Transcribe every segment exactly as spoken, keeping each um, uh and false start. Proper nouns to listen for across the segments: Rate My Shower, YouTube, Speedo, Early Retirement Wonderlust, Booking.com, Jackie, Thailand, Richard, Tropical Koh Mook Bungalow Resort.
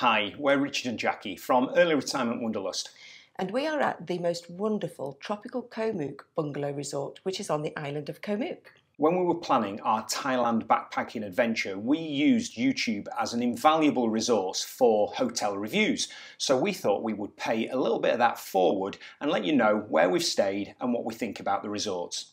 Hi, we're Richard and Jackie from Early Retirement Wonderlust. And we are at the most wonderful Tropical Koh Mook Bungalow Resort, which is on the island of Koh Mook. When we were planning our Thailand backpacking adventure, we used YouTube as an invaluable resource for hotel reviews. So we thought we would pay a little bit of that forward and let you know where we've stayed and what we think about the resorts.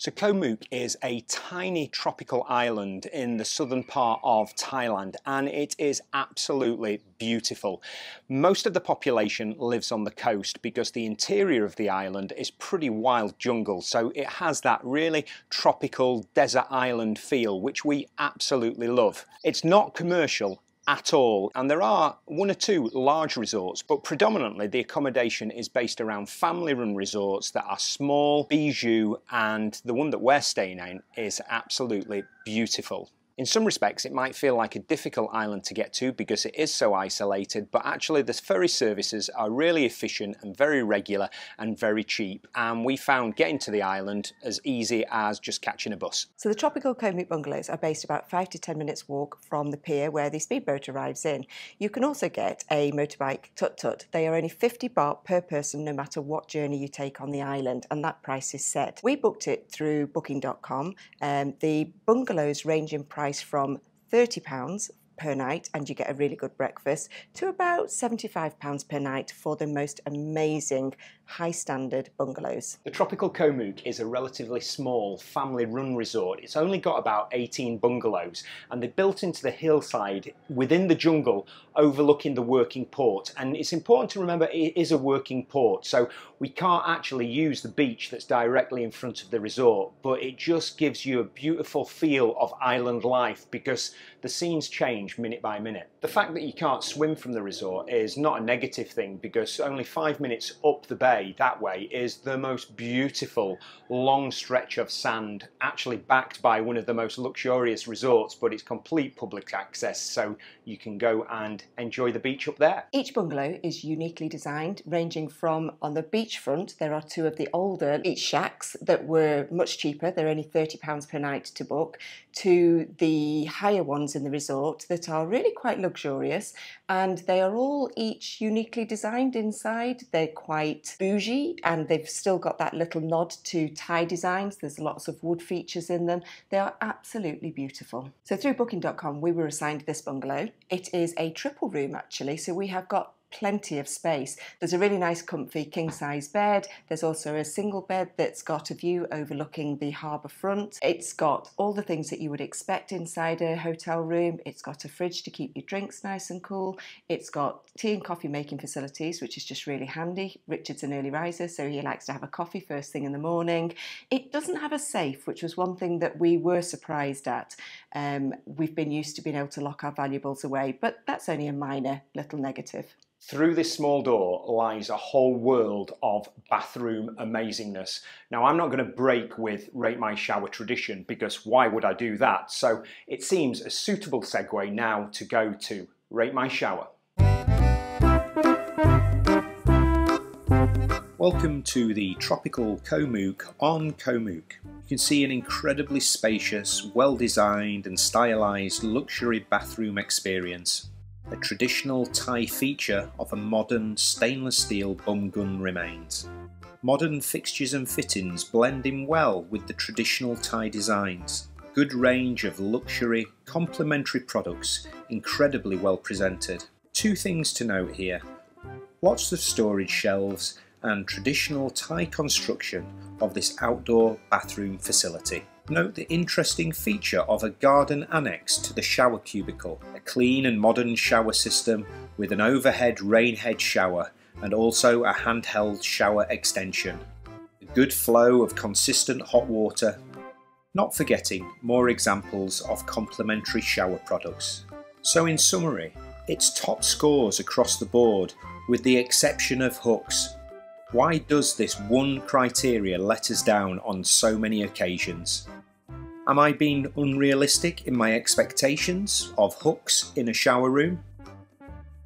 So Koh Mook is a tiny tropical island in the southern part of Thailand, and it is absolutely beautiful. Most of the population lives on the coast because the interior of the island is pretty wild jungle, so it has that really tropical desert island feel, which we absolutely love. It's not commercial at all, and there are one or two large resorts, but predominantly the accommodation is based around family-run resorts that are small, bijou, and the one that we're staying in is absolutely beautiful. In some respects, it might feel like a difficult island to get to because it is so isolated, but actually the ferry services are really efficient and very regular and very cheap, and we found getting to the island as easy as just catching a bus. So the Tropical Koh Mook bungalows are based about five to ten minutes walk from the pier where the speedboat arrives in. You can also get a motorbike tut-tut. They are only fifty baht per person no matter what journey you take on the island, and that price is set. We booked it through Booking dot com. Um, the bungalows range in price from thirty pounds per night, and you get a really good breakfast, to about seventy-five pounds per night for the most amazing high standard bungalows. The Tropical Koh Mook is a relatively small family run resort. It's only got about eighteen bungalows, and they're built into the hillside within the jungle overlooking the working port. And it's important to remember it is a working port, so we can't actually use the beach that's directly in front of the resort, but it just gives you a beautiful feel of island life because the scenes change minute by minute. The fact that you can't swim from the resort is not a negative thing because only five minutes up the bay that way is the most beautiful long stretch of sand, actually backed by one of the most luxurious resorts, but it's complete public access, so you can go and enjoy the beach up there. Each bungalow is uniquely designed, ranging from on the beachfront there are two of the older beach shacks that were much cheaper, they're only thirty pounds per night to book, to the higher ones in the resort that are really quite luxurious, and they are all each uniquely designed inside. They're quite bougie, and they've still got that little nod to Thai designs. There's lots of wood features in them. They are absolutely beautiful. So through Booking dot com we were assigned this bungalow. It is a triple room actually, so we have got plenty of space. There's a really nice comfy king-size bed. There's also a single bed that's got a view overlooking the harbour front. It's got all the things that you would expect inside a hotel room. It's got a fridge to keep your drinks nice and cool. It's got tea and coffee making facilities, which is just really handy. Richard's an early riser, so he likes to have a coffee first thing in the morning. It doesn't have a safe, which was one thing that we were surprised at. Um, we've been used to being able to lock our valuables away, but that's only a minor little negative. Through this small door lies a whole world of bathroom amazingness. Now, I'm not going to break with Rate My Shower tradition because why would I do that? So it seems a suitable segue now to go to Rate My Shower. Welcome to the Tropical Koh Mook on Koh Mook. You can see an incredibly spacious, well-designed and stylised luxury bathroom experience. A traditional Thai feature of a modern stainless steel bum gun remains. Modern fixtures and fittings blend in well with the traditional Thai designs. Good range of luxury, complementary products, incredibly well presented. Two things to note here. Lots of storage shelves and traditional Thai construction of this outdoor bathroom facility. Note the interesting feature of a garden annex to the shower cubicle, a clean and modern shower system with an overhead rainhead shower and also a handheld shower extension. A good flow of consistent hot water. Not forgetting more examples of complementary shower products. So in summary, its top scores across the board, with the exception of hooks. Why does this one criteria let us down on so many occasions? Am I being unrealistic in my expectations of hooks in a shower room?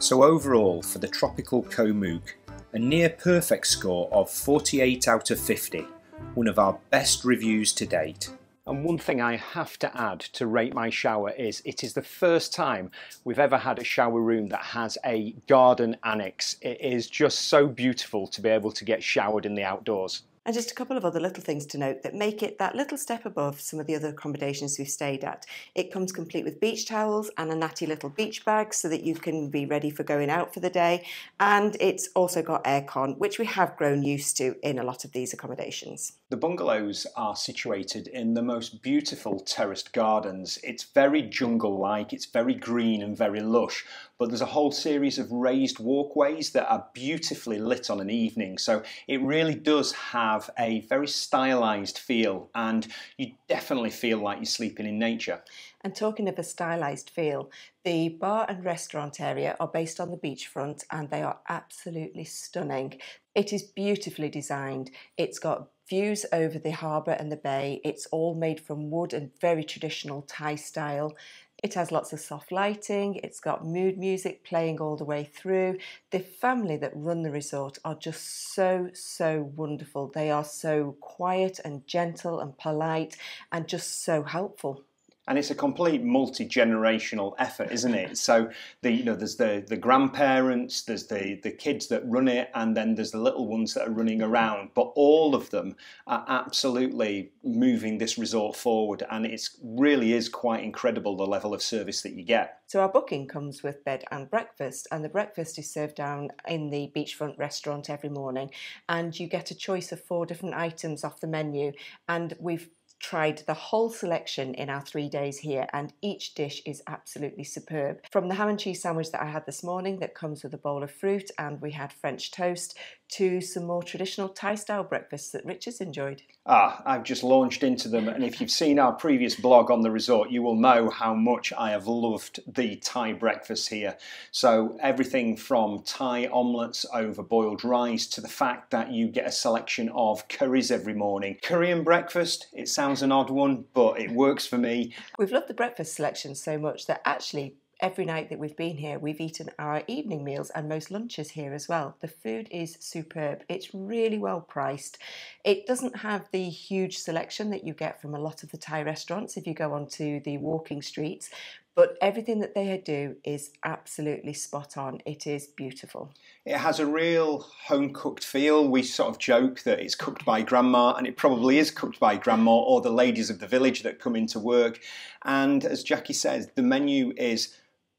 So overall, for the Tropical Koh Mook, a near perfect score of forty-eight out of fifty, one of our best reviews to date. And one thing I have to add to Rate My Shower is it is the first time we've ever had a shower room that has a garden annex. It is just so beautiful to be able to get showered in the outdoors. And just a couple of other little things to note that make it that little step above some of the other accommodations we've stayed at. It comes complete with beach towels and a natty little beach bag so that you can be ready for going out for the day. And it's also got aircon, which we have grown used to in a lot of these accommodations. The bungalows are situated in the most beautiful terraced gardens. It's very jungle-like, it's very green and very lush, but there's a whole series of raised walkways that are beautifully lit on an evening, so it really does have a very stylized feel, and you definitely feel like you're sleeping in nature. And talking of a stylised feel, the bar and restaurant area are based on the beachfront and they are absolutely stunning. It is beautifully designed. It's got views over the harbour and the bay. It's all made from wood and very traditional Thai style. It has lots of soft lighting, it's got mood music playing all the way through. The family that run the resort are just so, so wonderful. They are so quiet and gentle and polite and just so helpful. And it's a complete multi-generational effort, isn't it? So the, you know, there's the, the grandparents, there's the, the kids that run it, and then there's the little ones that are running around. But all of them are absolutely moving this resort forward, and it really is quite incredible the level of service that you get. So our booking comes with bed and breakfast, and the breakfast is served down in the beachfront restaurant every morning, and you get a choice of four different items off the menu, and we've tried the whole selection in our three days here, and each dish is absolutely superb. From the ham and cheese sandwich that I had this morning that comes with a bowl of fruit, and we had French toast, to some more traditional Thai style breakfasts that Richard's enjoyed. Ah, I've just launched into them, and if you've seen our previous blog on the resort, you will know how much I have loved the Thai breakfast here. So everything from Thai omelettes over boiled rice to the fact that you get a selection of curries every morning. Korean breakfast, it sounds an odd one, but it works for me. We've loved the breakfast selection so much that actually every night that we've been here, we've eaten our evening meals and most lunches here as well. The food is superb. It's really well priced. It doesn't have the huge selection that you get from a lot of the Thai restaurants if you go onto the walking streets, but everything that they do is absolutely spot on. It is beautiful. It has a real home-cooked feel. We sort of joke that it's cooked by grandma, and it probably is cooked by grandma or the ladies of the village that come into work. And as Jackie says, the menu is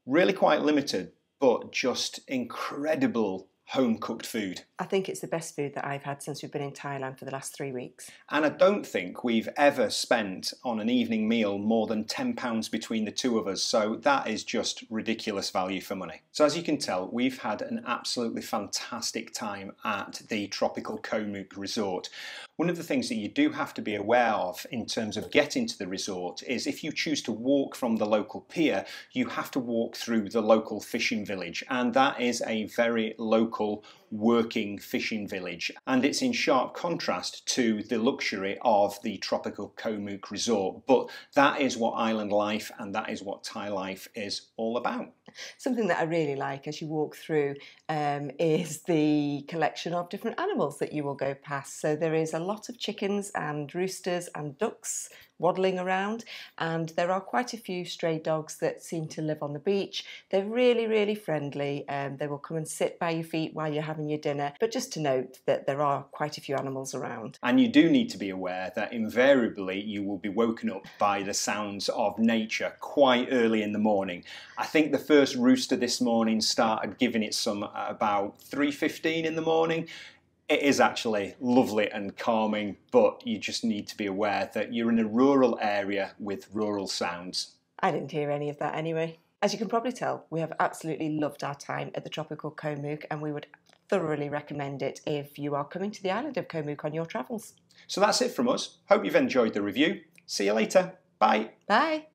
really quite limited, but just incredible home-cooked food. I think it's the best food that I've had since we've been in Thailand for the last three weeks. And I don't think we've ever spent on an evening meal more than ten pounds between the two of us, so that is just ridiculous value for money. So as you can tell, we've had an absolutely fantastic time at the Tropical Koh Mook Resort. One of the things that you do have to be aware of in terms of getting to the resort is if you choose to walk from the local pier, you have to walk through the local fishing village, and that is a very local working fishing village, and it's in sharp contrast to the luxury of the Tropical Koh Mook Resort, but that is what island life and that is what Thai life is all about. Something that I really like as you walk through um, is the collection of different animals that you will go past. So there is a lot of chickens and roosters and ducks waddling around, and there are quite a few stray dogs that seem to live on the beach. They're really, really friendly, and um, they will come and sit by your feet while you're having your dinner, but just to note that there are quite a few animals around. And you do need to be aware that invariably you will be woken up by the sounds of nature quite early in the morning. I think the first rooster this morning started giving it some at about three fifteen in the morning. It is actually lovely and calming, but you just need to be aware that you're in a rural area with rural sounds. I didn't hear any of that anyway. As you can probably tell, we have absolutely loved our time at the Tropical Koh Mook, and we would thoroughly recommend it if you are coming to the island of Koh Mook on your travels. So that's it from us. Hope you've enjoyed the review. See you later. Bye. Bye.